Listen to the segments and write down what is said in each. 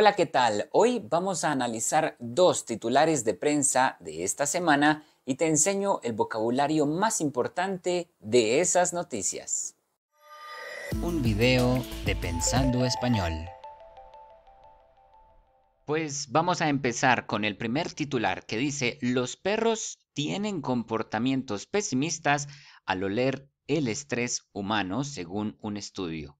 Hola, ¿qué tal? Hoy vamos a analizar dos titulares de prensa de esta semana y te enseño el vocabulario más importante de esas noticias. Un video de Pensando Español. Pues vamos a empezar con el primer titular que dice: los perros tienen comportamientos pesimistas al oler el estrés humano, según un estudio.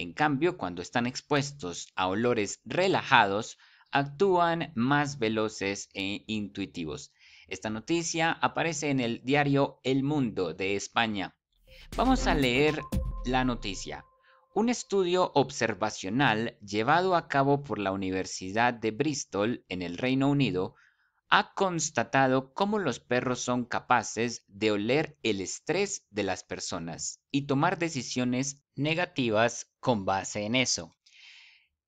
En cambio, cuando están expuestos a olores relajados, actúan más veloces e intuitivos. Esta noticia aparece en el diario El Mundo de España. Vamos a leer la noticia. Un estudio observacional llevado a cabo por la Universidad de Bristol en el Reino Unido ha constatado cómo los perros son capaces de oler el estrés de las personas y tomar decisiones negativas con base en eso.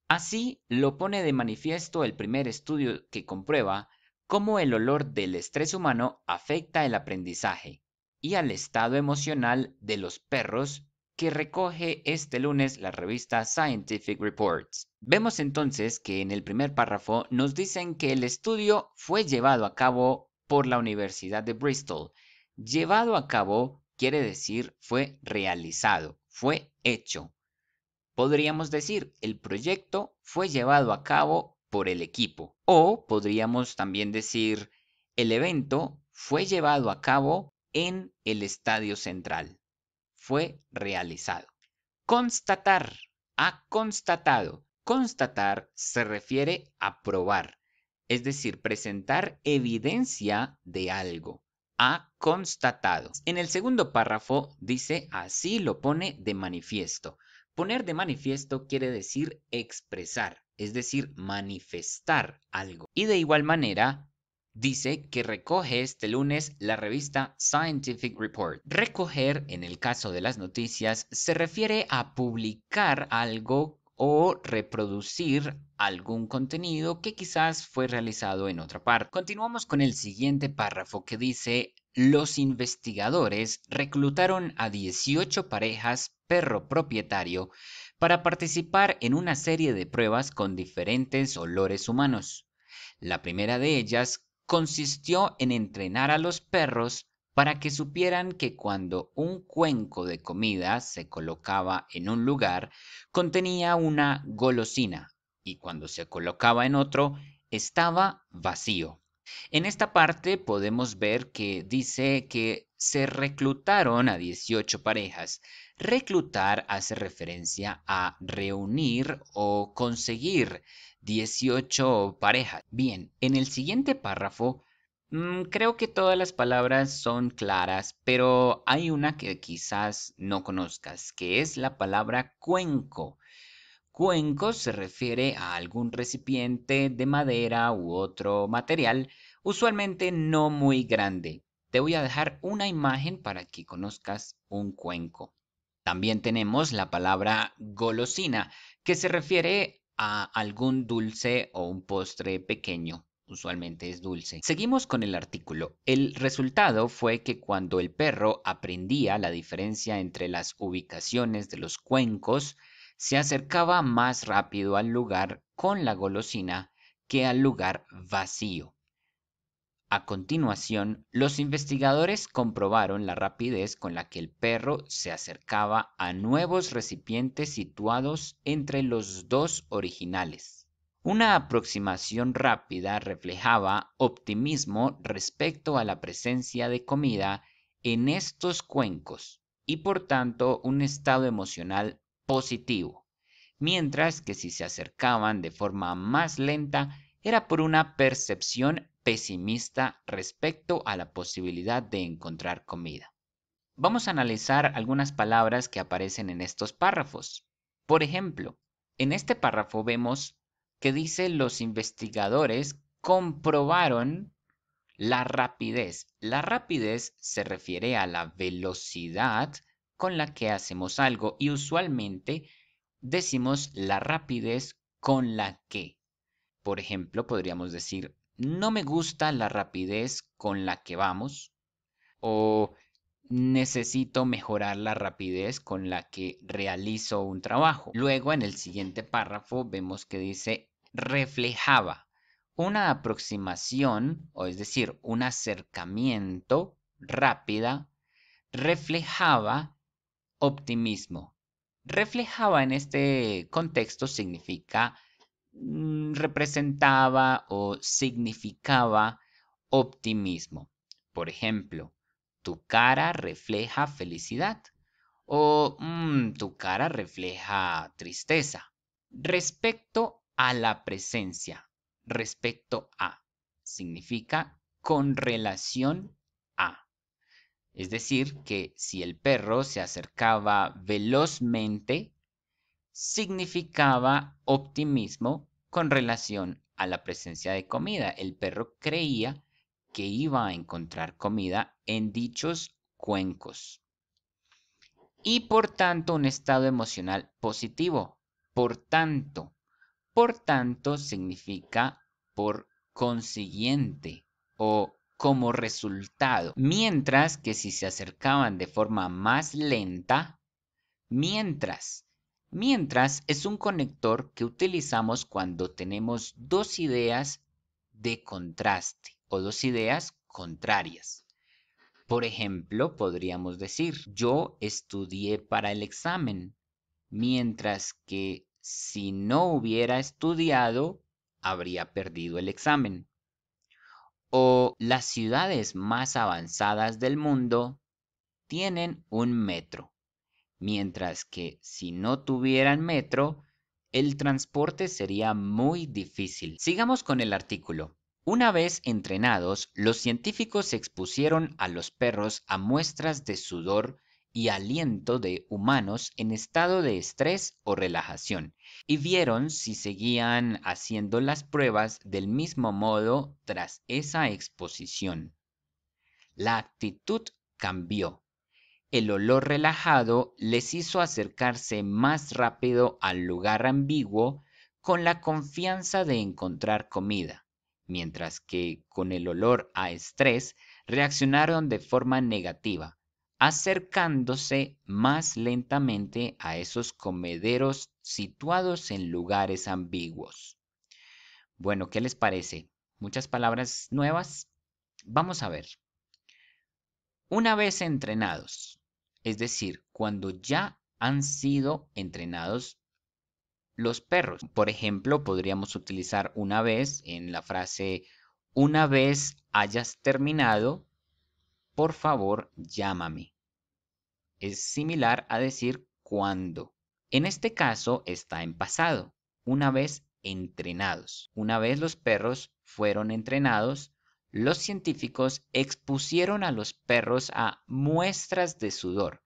Así lo pone de manifiesto el primer estudio que comprueba cómo el olor del estrés humano afecta el aprendizaje y al estado emocional de los perros, que recoge este lunes la revista Scientific Reports. Vemos entonces que en el primer párrafo nos dicen que el estudio fue llevado a cabo por la Universidad de Bristol. Llevado a cabo quiere decir fue realizado, fue hecho. Podríamos decir el proyecto fue llevado a cabo por el equipo, o podríamos también decir el evento fue llevado a cabo en el estadio central. Fue realizado. Constatar. Ha constatado. Constatar se refiere a probar, es decir, presentar evidencia de algo. Ha constatado. En el segundo párrafo dice: así lo pone de manifiesto. Poner de manifiesto quiere decir expresar, es decir, manifestar algo. Y de igual manera, dice que recoge este lunes la revista Scientific Reports. Recoger, en el caso de las noticias, se refiere a publicar algo o reproducir algún contenido que quizás fue realizado en otra parte. Continuamos con el siguiente párrafo que dice: los investigadores reclutaron a 18 parejas perro propietario para participar en una serie de pruebas con diferentes olores humanos. La primera de ellas consistió en entrenar a los perros para que supieran que cuando un cuenco de comida se colocaba en un lugar, contenía una golosina, y cuando se colocaba en otro, estaba vacío. En esta parte podemos ver que dice que se reclutaron a 18 parejas. Reclutar hace referencia a reunir o conseguir 18 parejas. Bien, en el siguiente párrafo, creo que todas las palabras son claras, pero hay una que quizás no conozcas, que es la palabra cuenco. Cuenco se refiere a algún recipiente de madera u otro material, usualmente no muy grande. Te voy a dejar una imagen para que conozcas un cuenco. También tenemos la palabra golosina, que se refiere a algún dulce o un postre pequeño, usualmente es dulce. Seguimos con el artículo. El resultado fue que cuando el perro aprendía la diferencia entre las ubicaciones de los cuencos, se acercaba más rápido al lugar con la golosina que al lugar vacío. A continuación, los investigadores comprobaron la rapidez con la que el perro se acercaba a nuevos recipientes situados entre los dos originales. Una aproximación rápida reflejaba optimismo respecto a la presencia de comida en estos cuencos y por tanto un estado emocional positivo, mientras que si se acercaban de forma más lenta era por una percepción pesimista respecto a la posibilidad de encontrar comida. Vamos a analizar algunas palabras que aparecen en estos párrafos. Por ejemplo, en este párrafo vemos que dice: los investigadores comprobaron la rapidez. La rapidez se refiere a la velocidad con la que hacemos algo y usualmente decimos la rapidez con la que. Por ejemplo, podríamos decir: no me gusta la rapidez con la que vamos, o necesito mejorar la rapidez con la que realizo un trabajo. Luego en el siguiente párrafo vemos que dice: reflejaba una aproximación, o es decir, un acercamiento rápida, reflejaba optimismo. Reflejaba en este contexto significa, representaba o significaba optimismo. Por ejemplo, tu cara refleja felicidad o tu cara refleja tristeza. Respecto a la presencia, respecto a, significa con relación a. Es decir, que si el perro se acercaba velozmente, significaba optimismo con relación a la presencia de comida. El perro creía que iba a encontrar comida en dichos cuencos. Y por tanto, un estado emocional positivo. Por tanto significa por consiguiente o como resultado. Mientras que si se acercaban de forma más lenta, mientras es un conector que utilizamos cuando tenemos dos ideas de contraste o dos ideas contrarias. Por ejemplo, podríamos decir, yo estudié para el examen, mientras que si no hubiera estudiado, habría perdido el examen. O las ciudades más avanzadas del mundo tienen un metro, mientras que si no tuvieran metro, el transporte sería muy difícil. Sigamos con el artículo. Una vez entrenados, los científicos expusieron a los perros a muestras de sudor y aliento de humanos en estado de estrés o relajación, y vieron si seguían haciendo las pruebas del mismo modo tras esa exposición. La actitud cambió. El olor relajado les hizo acercarse más rápido al lugar ambiguo con la confianza de encontrar comida, mientras que con el olor a estrés reaccionaron de forma negativa, acercándose más lentamente a esos comederos situados en lugares ambiguos. Bueno, ¿qué les parece? ¿Muchas palabras nuevas? Vamos a ver. Una vez entrenados, es decir, cuando ya han sido entrenados los perros. Por ejemplo, podríamos utilizar una vez en la frase, una vez hayas terminado, por favor, llámame. Es similar a decir cuando. En este caso está en pasado, una vez entrenados. Una vez los perros fueron entrenados, los científicos expusieron a los perros a muestras de sudor.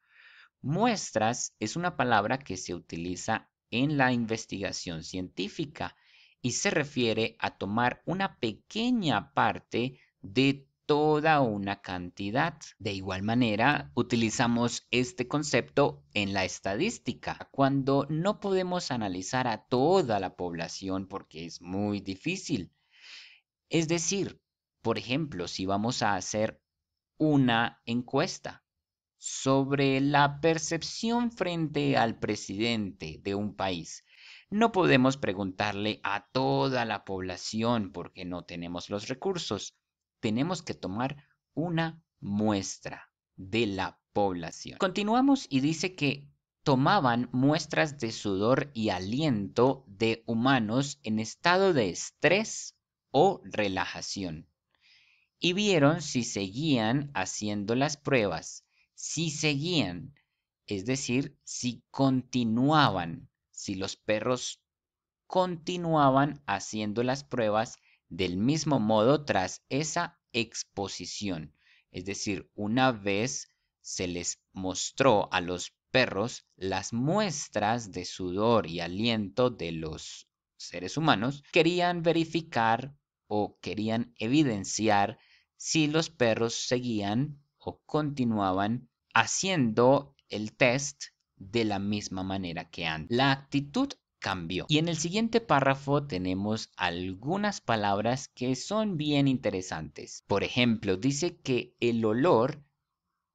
Muestras es una palabra que se utiliza en la investigación científica y se refiere a tomar una pequeña parte de toda una cantidad. De igual manera, utilizamos este concepto en la estadística. Cuando no podemos analizar a toda la población porque es muy difícil. Es decir, por ejemplo, si vamos a hacer una encuesta sobre la percepción frente al presidente de un país, no podemos preguntarle a toda la población porque no tenemos los recursos. Tenemos que tomar una muestra de la población. Continuamos y dice que tomaban muestras de sudor y aliento de humanos en estado de estrés o relajación y vieron si seguían haciendo las pruebas, si seguían, es decir, si continuaban, si los perros continuaban haciendo las pruebas del mismo modo tras esa exposición. Es decir, una vez se les mostró a los perros las muestras de sudor y aliento de los seres humanos, querían verificar o querían evidenciar si los perros seguían o continuaban haciendo el test de la misma manera que antes. La actitud cambió. Y en el siguiente párrafo tenemos algunas palabras que son bien interesantes. Por ejemplo, dice que el olor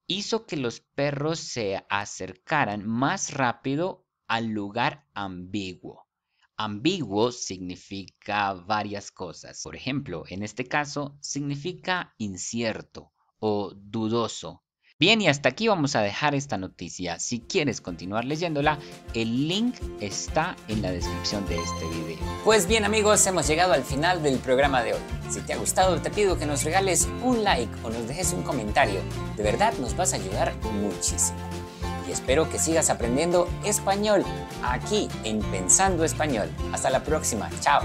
hizo que los perros se acercaran más rápido al lugar ambiguo. Ambiguo significa varias cosas. Por ejemplo, en este caso significa incierto o dudoso. Bien, y hasta aquí vamos a dejar esta noticia. Si quieres continuar leyéndola, el link está en la descripción de este video. Pues bien amigos, hemos llegado al final del programa de hoy. Si te ha gustado, te pido que nos regales un like o nos dejes un comentario. De verdad nos vas a ayudar muchísimo. Y espero que sigas aprendiendo español aquí en Pensando Español. Hasta la próxima. Chao.